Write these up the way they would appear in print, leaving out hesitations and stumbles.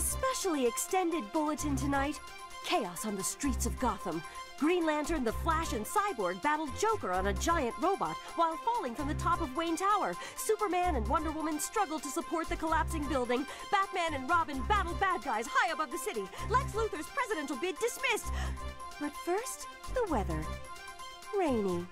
especially extended bulletin tonight. Chaos on the streets of Gotham. Green Lantern, The Flash, and Cyborg battled Joker on a giant robot while falling from the top of Wayne Tower. Superman and Wonder Woman struggled to support the collapsing building. Batman and Robin battled bad guys high above the city. Lex Luthor's presidential bid dismissed. But first, the weather. Rainy.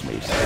Excuse me, sir.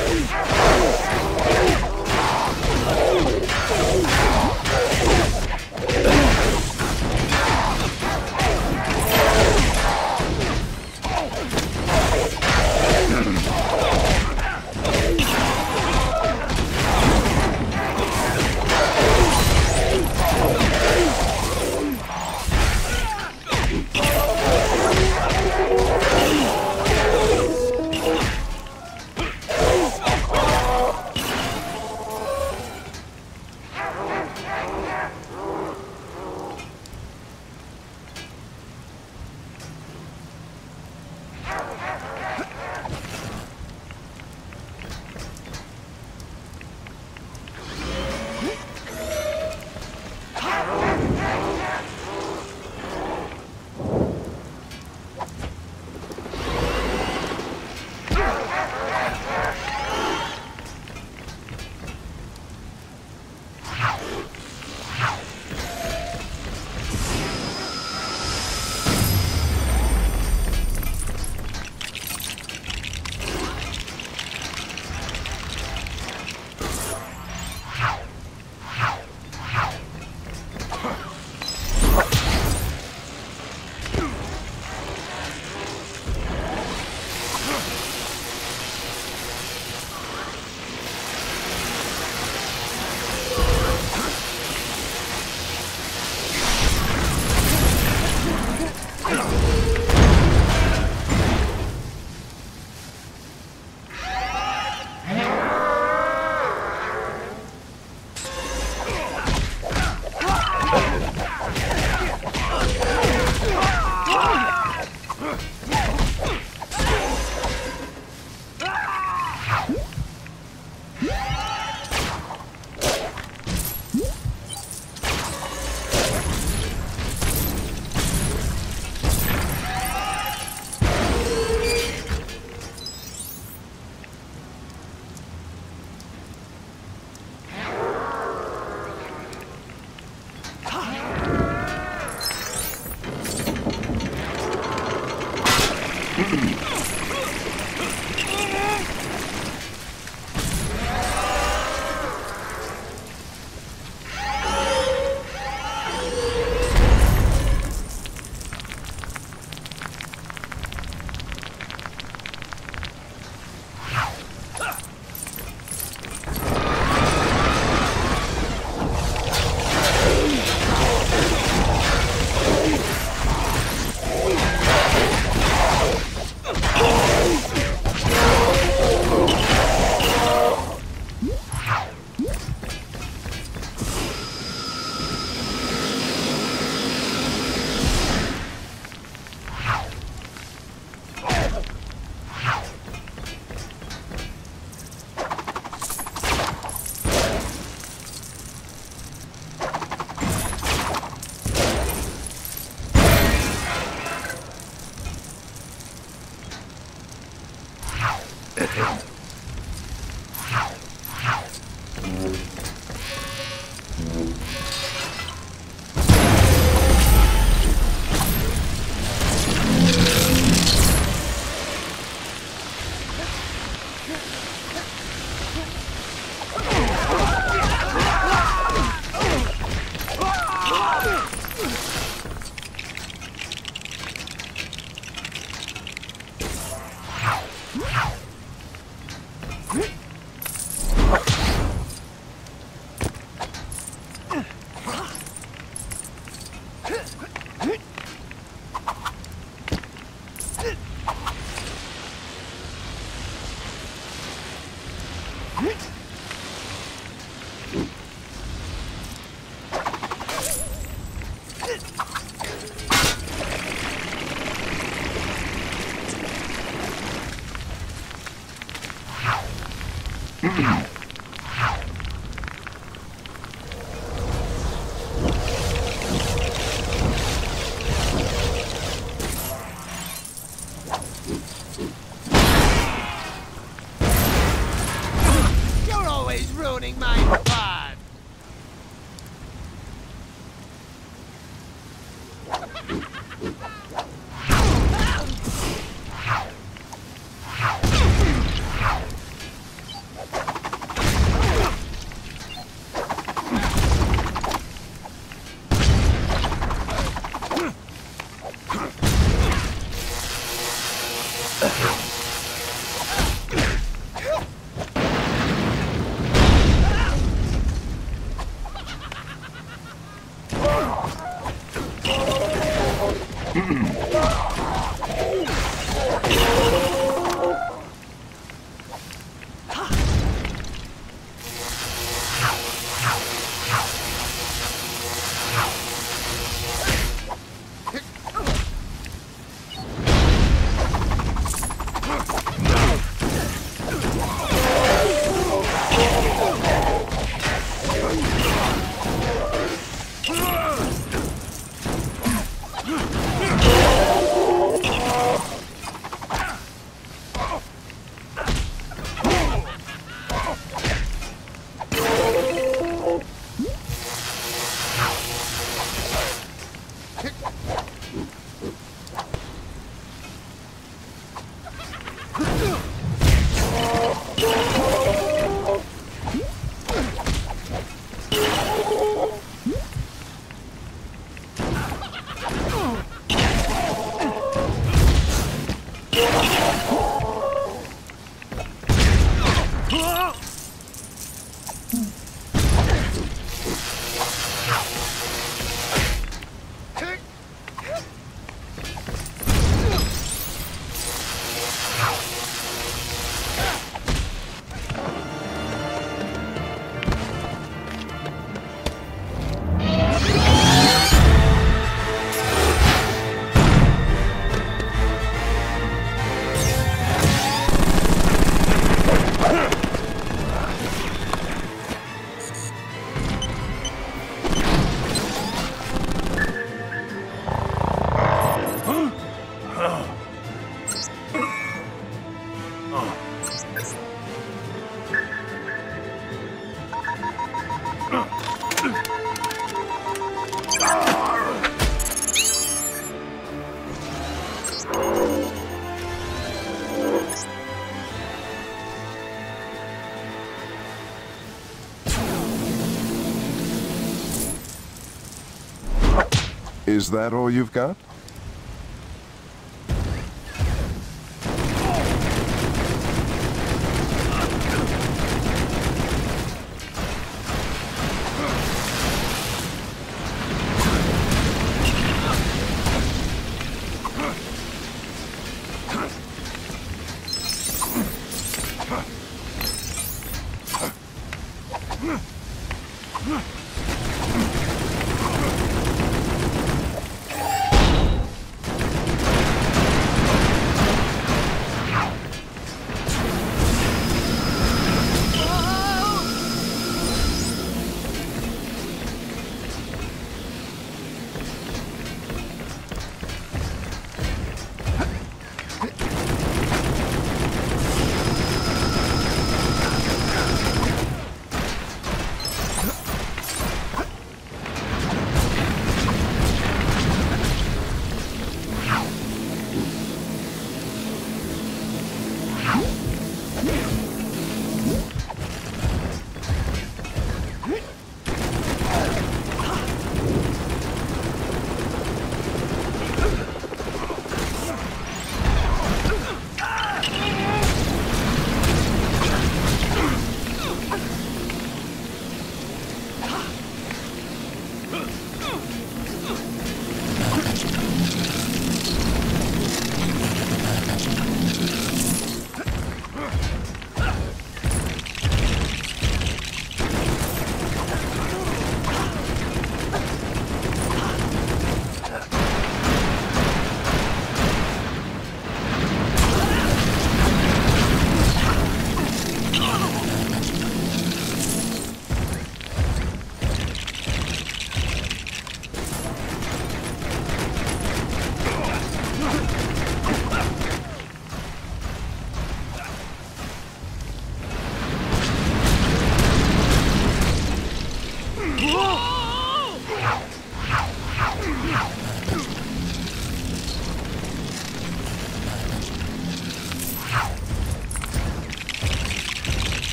Is that all you've got?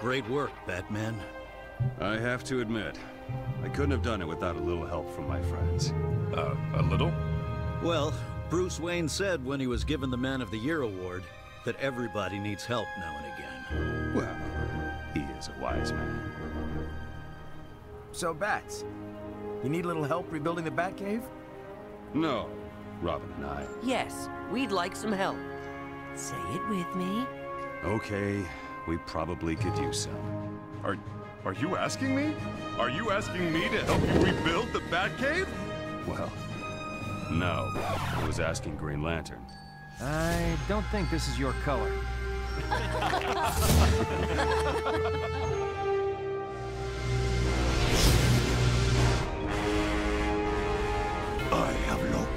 Great work, Batman. I have to admit, I couldn't have done it without a little help from my friends. A little? Well, Bruce Wayne said when he was given the Man of the Year award that everybody needs help now and again. Well, he is a wise man. So, Bats, you need a little help rebuilding the Batcave? No, Robin and I. Yes, we'd like some help. Say it with me. Okay, we probably could use some. Are you asking me? Are you asking me to help you rebuild the Batcave? Well, no. I was asking Green Lantern. I don't think this is your color. I have no